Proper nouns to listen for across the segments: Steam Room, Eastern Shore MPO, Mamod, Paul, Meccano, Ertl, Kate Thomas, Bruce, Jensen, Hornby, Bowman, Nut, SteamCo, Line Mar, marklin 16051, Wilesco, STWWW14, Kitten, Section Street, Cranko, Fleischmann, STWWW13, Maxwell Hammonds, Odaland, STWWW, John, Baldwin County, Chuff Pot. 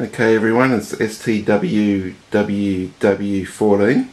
Okay everyone, it's STWWW14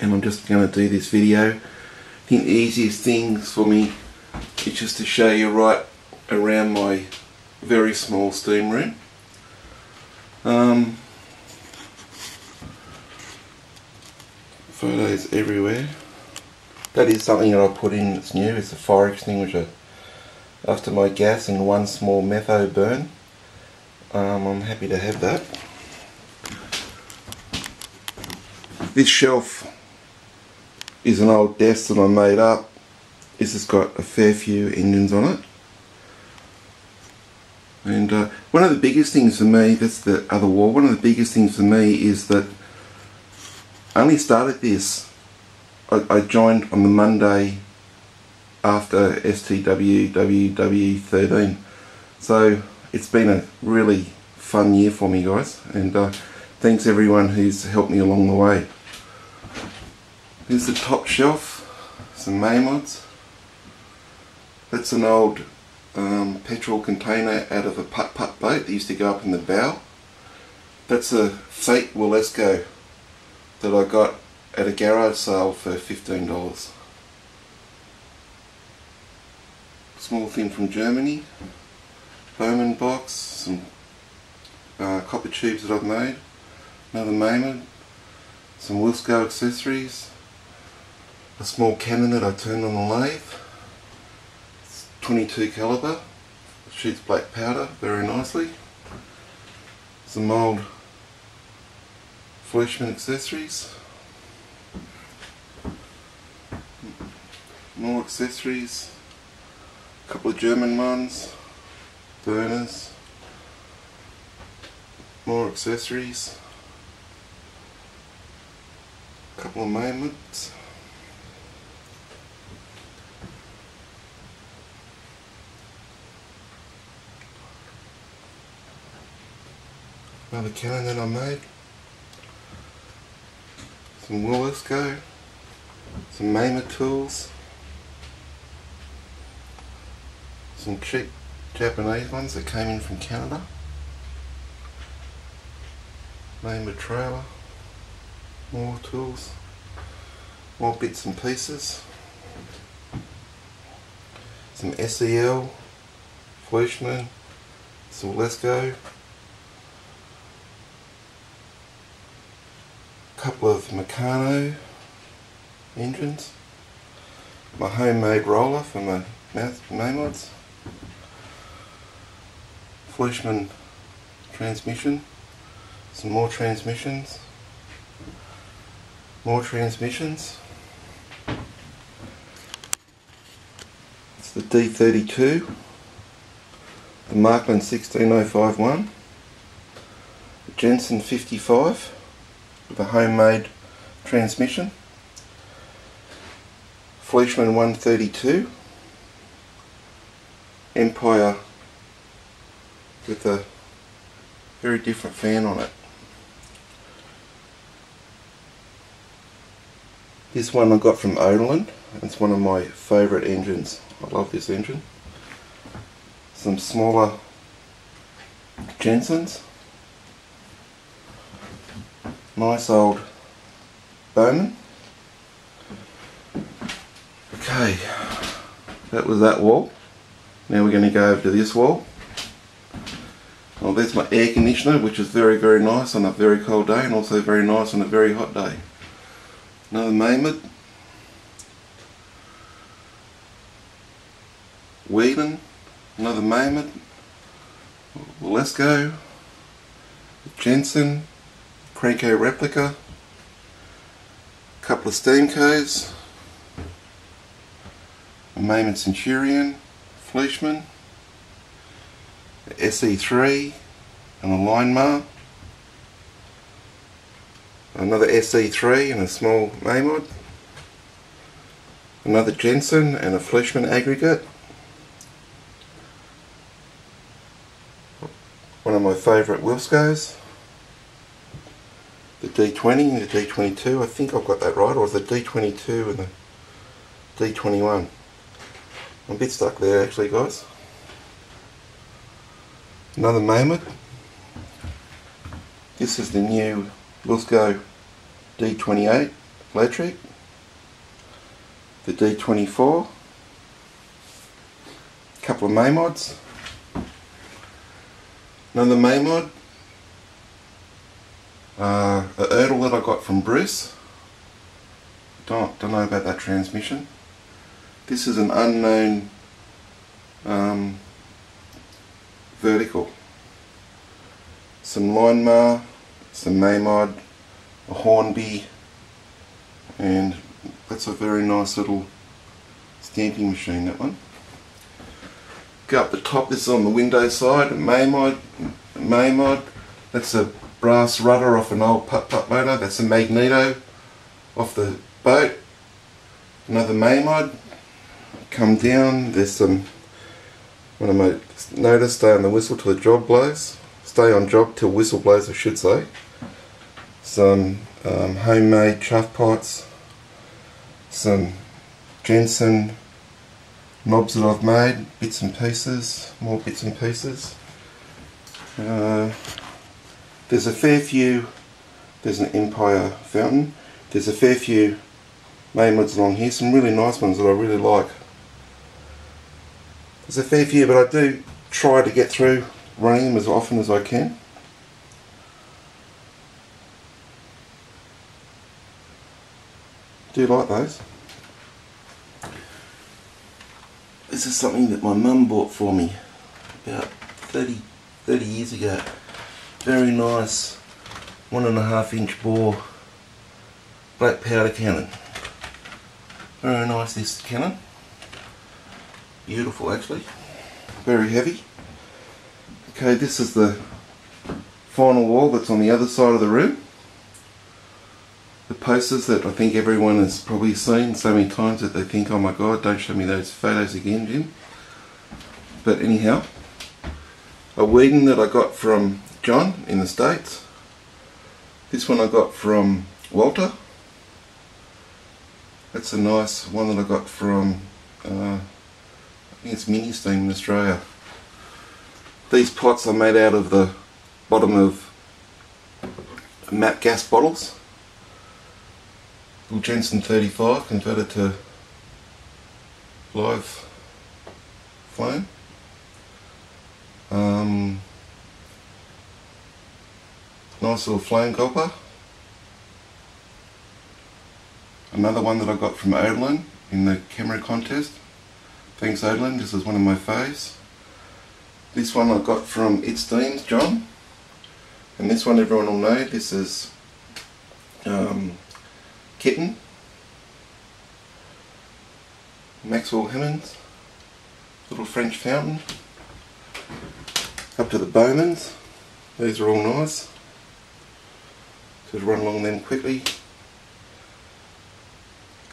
and I'm just going to do this video. I think the easiest things for me is just to show you right around my very small steam room. Photos everywhere. That is something that I put in that's new. It's a fire extinguisher after my gas and one small metho burn. I'm happy to have that. This shelf is an old desk that I made up. This has got a fair few engines on it. And one of the biggest things for me, that's the other wall, one of the biggest things for me is that I only started this, I joined on the Monday after STWWW13. So it's been a really fun year for me, guys, and thanks everyone who's helped me along the way. Here's the top shelf, some Mamods. That's an old petrol container out of a putt-putt boat that used to go up in the bow. That's a fake Wilesco that I got at a garage sale for $15. Small thing from Germany. Bowman box, some copper tubes that I've made, another Mamod, some Wilesco accessories, a small cannon that I turned on the lathe, it's 22 caliber, shoots black powder very nicely, some old Fleischmann accessories, more accessories, a couple of German ones, burners, more accessories, a couple of Mamods, another cannon that I made, some Wilesco, some Mamod tools, some cheap Japanese ones that came in from Canada. Mamod trailer. More tools. More bits and pieces. Some SEL. Fleischmann. Some Lesco. A couple of Meccano engines. My homemade roller for my Mamods. Fleischmann transmission, some more transmissions, it's the D32, the Markman 16051, the Jensen 55 with a homemade transmission, Fleischmann 132, Empire with a very different fan on it. This one I got from Odaland. It's one of my favourite engines. I love this engine. Some smaller Jensens. Nice old Bowman. Okay, that was that wall. Now we're going to go over to this wall. Well, there's my air conditioner, which is very, very nice on a very cold day and also very nice on a very hot day. Another Mamod. Whelan. Another Mamod. Wilesco. Jensen. Cranko replica. A couple of Steamcos. A Mamod Centurion. Fleischmann. SE3 and a Line Mar, another SE3 and a small Mamod, another Jensen and a Fleischmann aggregate, one of my favourite Wilescos, the D20 and the D22, I think I've got that right, or the D22 and the D21, I'm a bit stuck there actually, guys. Another Mamod, This is the new Wilesco D28 electric, the D24, a couple of Mamods, another Mamod, an Ertl that I got from Bruce. Don't know about that transmission. This is an unknown vertical. Some Line Mar, some Mamod, a Hornby, and that's a very nice little stamping machine, that one. Go up the top, this is on the window side, a Mamod, that's a brass rudder off an old putt-putt motor, that's a magneto off the boat, another Mamod. Come down, there's some, one of my notice, stay on the whistle till the job blows. Stay on job till whistle blows, I should say. Some homemade chuff pots, some Jensen knobs that I've made, bits and pieces, more bits and pieces. There's a fair few, there's an Empire fountain, there's a fair few Mamods along here, some really nice ones that I really like. There's a fair few, but I do try to get through running them as often as I can. Do like those. This is something that my mum bought for me about 30 years ago. Very nice 1.5 inch bore black powder cannon. Very nice, this cannon. Beautiful actually. Very heavy. Okay, this is the final wall that's on the other side of the room. The posters that I think everyone has probably seen so many times that they think, oh my god, don't show me those photos again, Jim. But anyhow, a Whedon that I got from John in the States. This one I got from Walter. That's a nice one that I got from, I think it's Mini Steam in Australia. These pots are made out of the bottom of MAP gas bottles. Little Jensen 35 converted to live flame. Nice little flame gulper. Another one that I got from Odaland in the camera contest. Thanks Odaland, this is one of my faves. This one I got from It's Dean's, John, and this one everyone will know, this is Kitten, Maxwell Hammonds, little French fountain, up to the Bowmans. These are all nice. Just run along them quickly.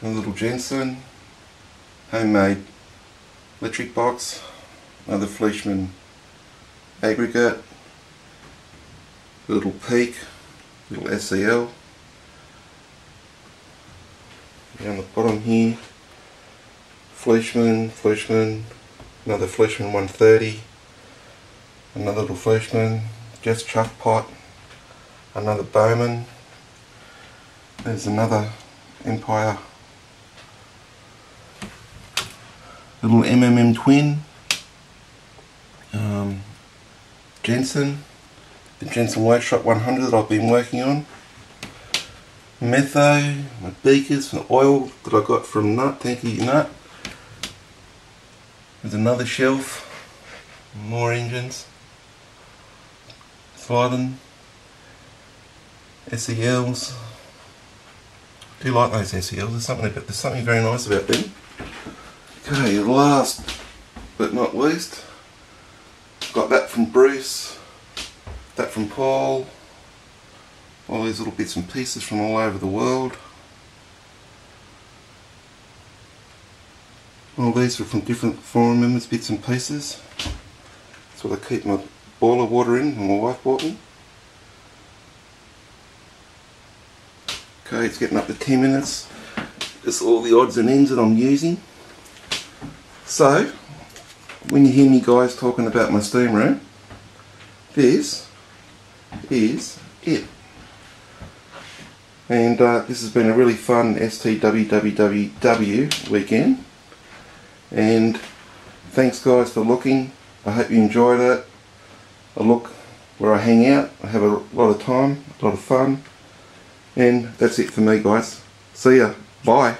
A little Jensen, homemade electric box, another Fleischmann aggregate, little Peake, little SEL. Down the bottom here, Fleischmann, another Fleischmann 130, another little Fleischmann, just chuff pot, another Bowman. There's another Empire, little MMM twin. Jensen, the Jensen Workshop 100 that I've been working on. Metho, my beakers, the oil that I got from Nut, thank you Nut. There's another shelf, more engines. Sliding, SELs. I do like those SELs, there's something very nice about them. Okay, last but not least, got that from Bruce, that from Paul, all these little bits and pieces from all over the world. All these are from different forum members, bits and pieces. That's what I keep my boiler water in, and my wife bought me. Okay, it's getting up to 10 minutes. It's all the odds and ends that I'm using. So, when you hear me guys talking about my steam room, this is it. And this has been a really fun STWWWW weekend. And thanks guys for looking. I hope you enjoyed it. A look where I hang out. I have a lot of time, a lot of fun. And that's it for me guys. See ya. Bye.